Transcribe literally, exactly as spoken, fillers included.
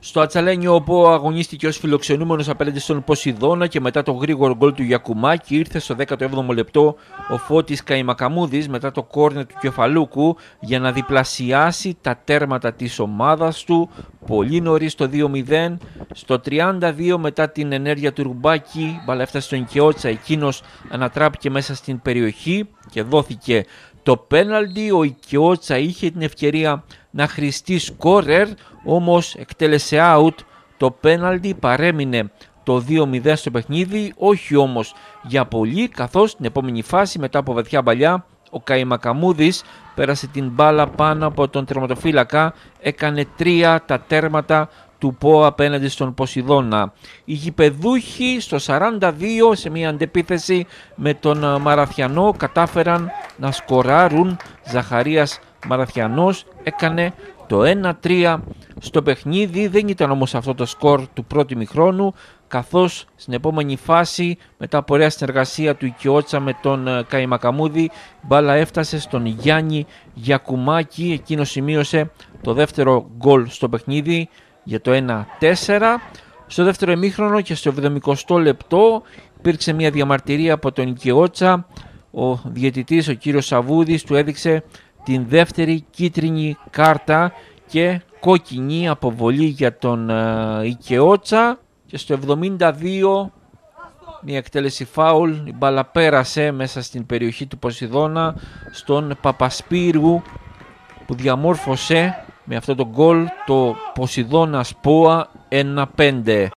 Στο Ατσαλένιο, όπου αγωνίστηκε ως φιλοξενούμενος απέναντι στον Ποσειδώνα και μετά το γρήγορο γκολ του Γιακουμάκη, ήρθε στο δέκατο έβδομο λεπτό ο Φώτης Καϊμακαμούδης μετά το κόρνερ του Κεφαλούκου για να διπλασιάσει τα τέρματα της ομάδας του πολύ νωρίς το δύο μηδέν. Στο τριάντα δύο μετά την ενέργεια του Ρουμπάκη, μπαλά έφτασε στον Ικαιότσα, εκείνος ανατράπηκε μέσα στην περιοχή και δόθηκε το πέναλτι. Ο Ικαιότσα είχε την ευκαιρία να χρηστεί σκόρερ, όμως εκτέλεσε out το πέναλτι, παρέμεινε το δύο μηδέν στο παιχνίδι, όχι όμως για πολύ, καθώς την επόμενη φάση μετά από βαθιά μπαλιά ο Καϊμακαμούδης πέρασε την μπάλα πάνω από τον τερματοφύλακα, έκανε τρία τα τέρματα του ΠΟΑ απέναντι στον Ποσειδώνα. Οι γηπεδούχοι στο σαράντα δύο σε μια αντεπίθεση με τον Μαραθιανό κατάφεραν να σκοράρουν. Ζαχαρίας Μαραθιανός έκανε το ένα τρία στο παιχνίδι. Δεν ήταν όμως αυτό το σκορ του πρώτου ημιχρόνου, καθώς στην επόμενη φάση μετά από ωραία συνεργασία του Ικαιότσα με τον Καϊμακαμούδη, μπάλα έφτασε στον Γιάννη Γιακουμάκη, εκείνος σημείωσε το δεύτερο γκολ στο παιχνίδι για το ένα τέσσερα. Στο δεύτερο ημίχρονο και στο εβδομηκοστό λεπτό υπήρξε μια διαμαρτυρία από τον Ικαιότσα. Ο διαιτητής, ο κύριος Σαββούδης, του έδειξε την δεύτερη κίτρινη κάρτα και κόκκινη αποβολή για τον ε, Ικαιότσα. Και στο εβδομήντα δύο μια εκτέλεση φάουλ, η μπάλα πέρασε μέσα στην περιοχή του Ποσειδώνα στον Παπασπύργου, που διαμόρφωσε με αυτό το γκολ το Ποσειδώνας ΠΟΑ ένα πέντε.